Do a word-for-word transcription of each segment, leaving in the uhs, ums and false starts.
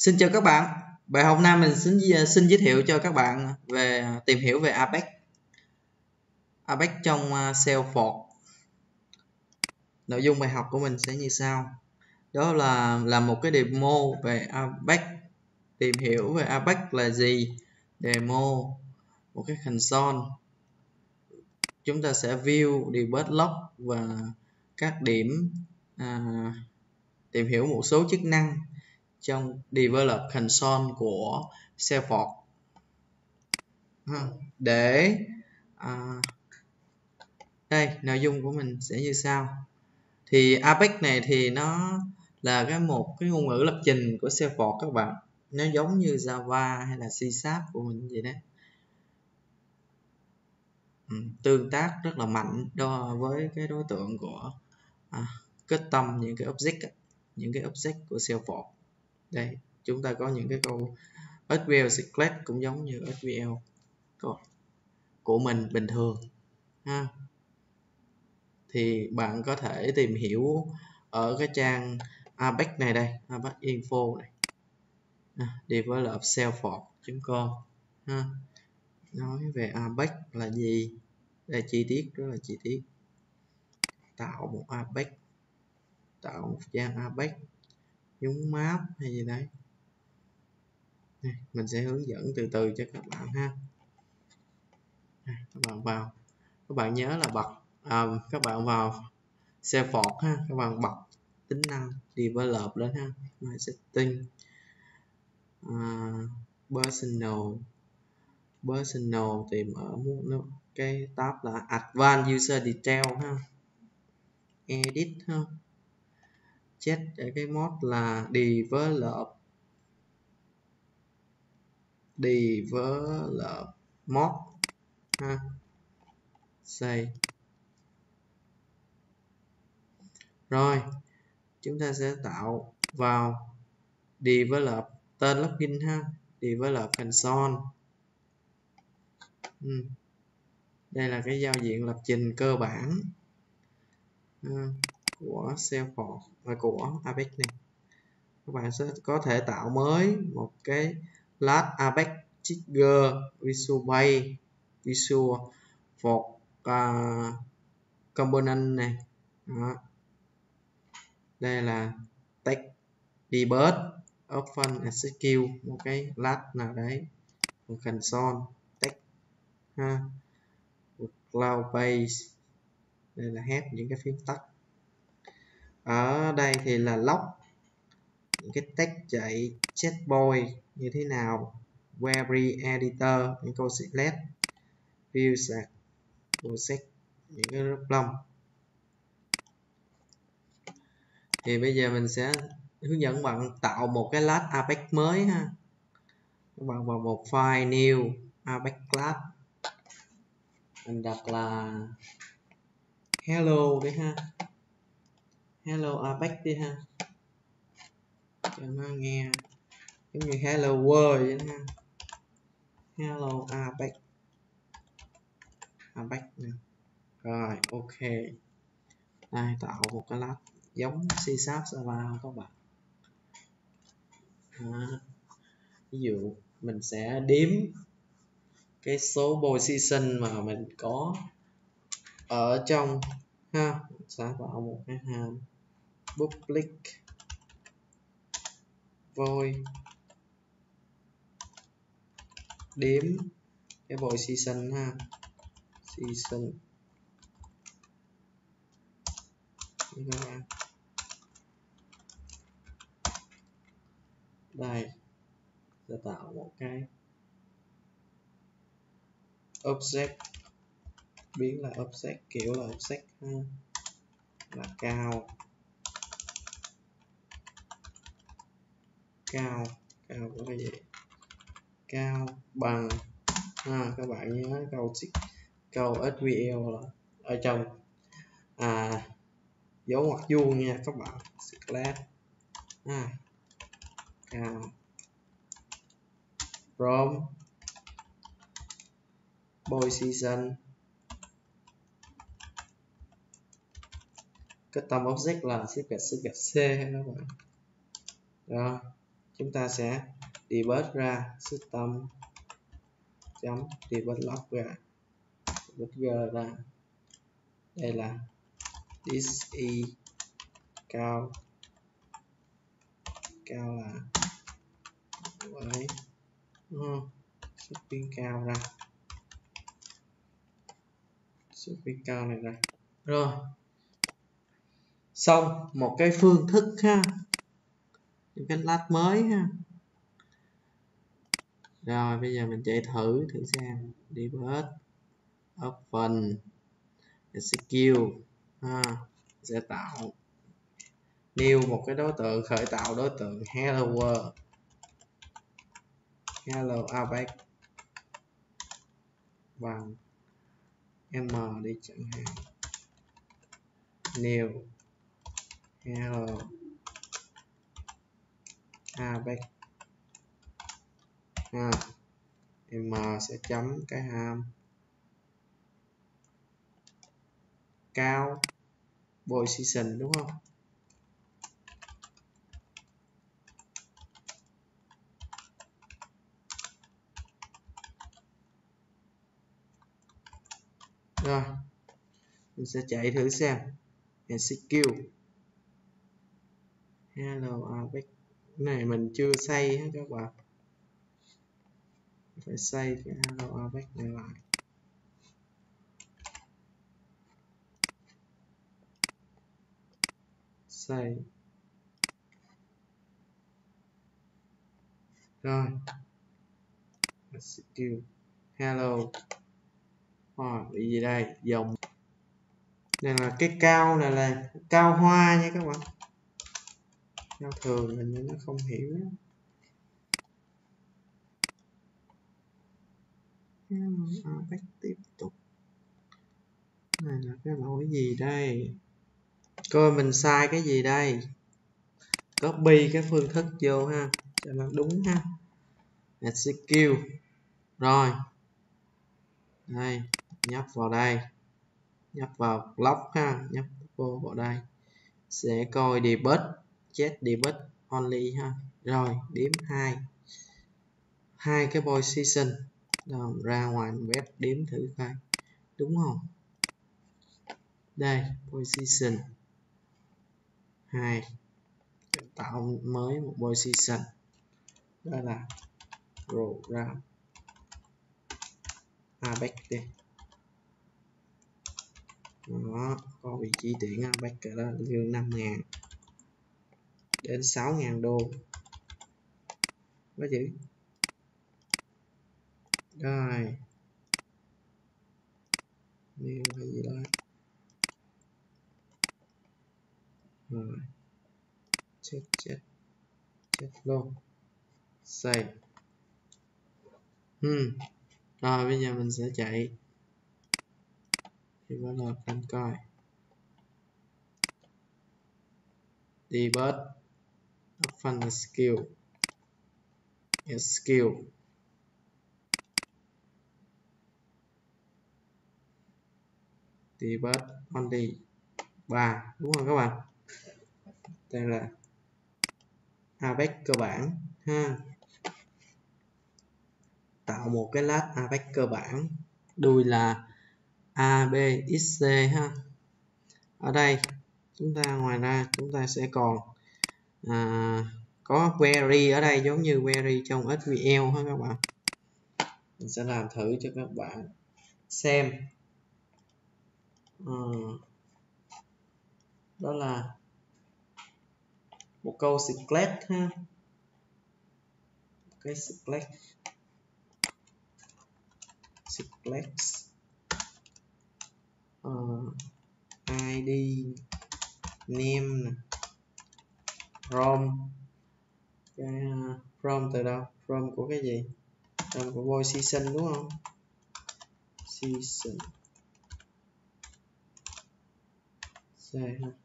Xin chào các bạn. Bài học nay mình xin xin giới thiệu cho các bạn về tìm hiểu về Apex. Apex trong Salesforce. Nội dung bài học của mình sẽ như sau. Đó là là một cái demo về Apex. Tìm hiểu về Apex là gì? Demo, một cái console. Chúng ta sẽ view, debug log và các điểm à, tìm hiểu một số chức năng trong develop console của Salesforce. Để à, đây nội dung của mình sẽ như sau. Thì Apex này thì nó là cái một cái ngôn ngữ lập trình của Salesforce các bạn. Nó giống như Java hay là C sharp của mình vậy đó. Ừ, tương tác rất là mạnh đối với cái đối tượng của à, custom, những cái object những cái object của Salesforce. Đây, chúng ta có những cái câu ét vê lờ Cyclet cũng giống như ét vê lờ của mình bình thường ha. Thì bạn có thể tìm hiểu ở cái trang Apex này đây, Apex Info này. À, develop dot salesforce dot com ha. Nói về Apex là gì? Đây chi tiết, rất là chi tiết. Tạo một Apex, tạo một trang Apex, nhúng map hay gì đấy. Đây, mình sẽ hướng dẫn từ từ cho các bạn ha. Đây, các bạn vào, các bạn nhớ là bật à, các bạn vào Salesforce ha, các bạn bật tính năng develop lên ha, My setting, à, personal, personal tìm ở một cái tab là advanced user detail ha, edit ha. Check để cái mod là develop develop mod ha, save. Rồi chúng ta sẽ tạo vào develop tên login ha, develop console. Ừ. Đây là cái giao diện lập trình cơ bản ha, của Salesforce và của Apex này. Các bạn sẽ có thể tạo mới một cái lát Apex trigger visual bay, visual for uh, component này. Đó. Đây là tag debug open sql, một cái lát nào đấy, một console tag ha, một cloud base. Đây là hết những cái phím tắt. Ở đây thì là log những cái tag chạy checkpoint như thế nào, query editor, những câu select, view sạc, process, những cái problem. Thì bây giờ mình sẽ hướng dẫn bạn tạo một cái class Apex mới ha. Các bạn vào một file new Apex class, mình đặt là hello đấy ha. Hello Apex đi ha, cho nó nghe giống như hello world vậy ha. Hello Apex, Apex nè. Rồi ok, đây tạo một cái lát giống C sharp Java các bạn. À, ví dụ mình sẽ đếm cái số position mà mình có ở trong ha, sẽ tạo một cái hàm public void đếm cái position ha, season đây, sẽ tạo một cái object, biến là object, kiểu là object ha, là cao cao cao của cái gì, cao bằng ha. Các bạn nhớ câu câu ét vê lờ là ở trong à, dấu ngoặc vuông nha các bạn, slash à, cao from position custom object là xếp gạch xếp gạch c các bạn. Đó, chúng ta sẽ debug ra system chấm debug log ra debugger ra đây là this is cao cao là đấy đúng không? Shopping cao ra shopping cao này ra rồi xong một cái phương thức ha, những cái lát mới ha. Rồi bây giờ mình chạy thử thử xem debug open sql ha, sẽ tạo new một cái đối tượng, khởi tạo đối tượng hello world hello Apex bằng m đi chẳng hạn new hello Apex ha, m sẽ chấm cái ham cao position đúng không? Rồi mình sẽ chạy thử xem ét quy lờ hello Apex này mình chưa xây hết các bạn, phải xây cái hello Apex này lại. Xây rồi ét quy lờ hello à, bị gì đây dòng này là cái cao này là cao hoa nha các bạn, cao thường mình nó không hiểu đó. Apex tiếp tục này là cái lỗi gì đây, coi mình sai cái gì đây, copy cái phương thức vô ha cho nó đúng ha, ét quy lờ rồi đây nhấp vào đây, nhấp vào block ha, nhấp vô vào đây sẽ coi debug check debug only ha, rồi điểm hai hai cái position rồi, ra ngoài web điểm thử coi đúng không, đây position hai tạo mới một position đó là program Apex đi, nó có vị trí tuyển Apex cả đó lương năm ngàn đến sáu ngàn đô có chữ rồi điều hay gì đó rồi chết chết chết luôn save hmm. Rồi bây giờ mình sẽ chạy thì bắt đầu anh coi debug open skill skill debug only ba đúng không các bạn, đây là Apex cơ bản ha, tạo một cái lát Apex cơ bản đuôi là abxc ha. Ở đây chúng ta ngoài ra chúng ta sẽ còn à, có query ở đây giống như query trong ét quy lờ ha các bạn, mình sẽ làm thử cho các bạn xem à, đó là một câu select ha, cái select select uh, id name from cái uh, from từ đâu, from của cái gì, from của boy season đúng không, season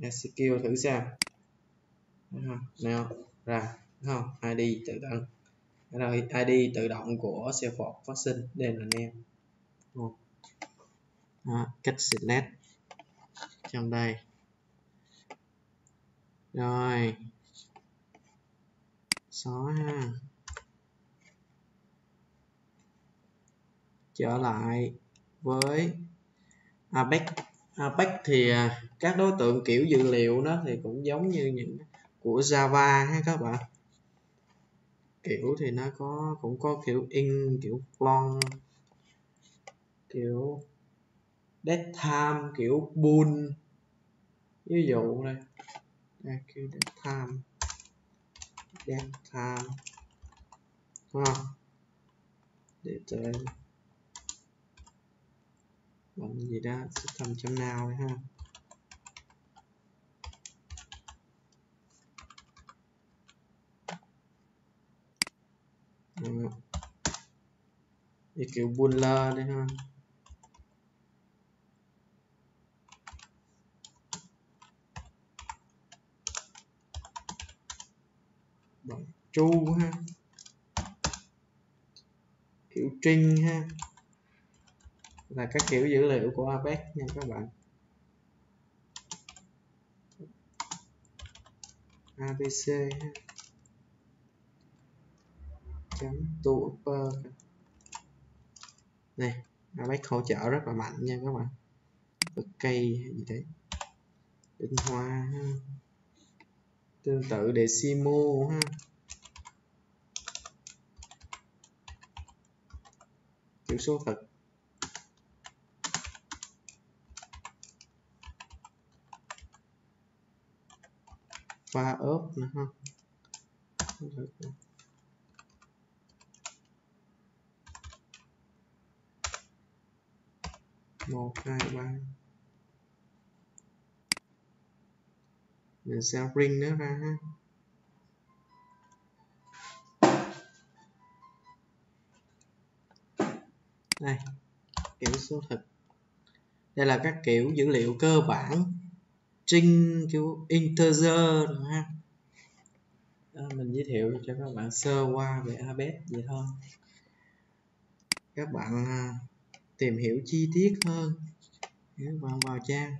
ét quy lờ thử xem nào ra không, id tự động rồi id tự động của Salesforce phát sinh đây là name à, cách select trong đây rồi xóa ha, trở lại với Apex. Apex thì các đối tượng kiểu dữ liệu đó thì cũng giống như những của Java ha các bạn, kiểu thì nó có cũng có kiểu in, kiểu long, kiểu datetime, kiểu bool. Ví dụ này đây, kiểu datetime datetime ha, để bằng gì đó thầm chấm nào ha. Ừ. Thì kiểu booler đây ha, bằng chu ha, kiểu string ha, là các kiểu dữ liệu của Apex nha các bạn. a bê xê ha, chấm tu upper này, Apex hỗ trợ rất là mạnh nha các bạn. Cây hay gì đấy, tinh hoa ha, tương tự decimal ha, kiểu số thực. Pha ốp nữa ha, một hai ba mình sẽ print nữa ra ha. Đây kiểu số thực, đây là các kiểu dữ liệu cơ bản, string, kiểu integer rồi ha. Đó, mình giới thiệu cho các bạn sơ qua về Apex vậy thôi. Các bạn tìm hiểu chi tiết hơn, các bạn vào trang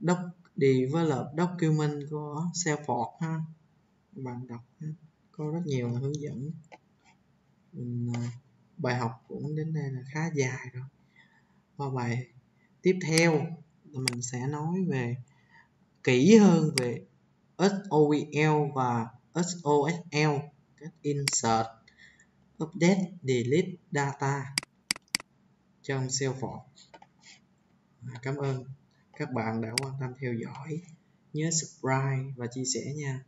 doc develop document của Salesforce ha. Các bạn đọc ha, có rất nhiều là hướng dẫn. Mình, bài học cũng đến đây là khá dài rồi. Qua bài tiếp theo mình sẽ nói về kỹ hơn về ét ô e lờ và ét ô ét lờ, cách insert, update, delete data trong Salesforce. Cảm ơn các bạn đã quan tâm theo dõi. Nhớ subscribe và chia sẻ nha.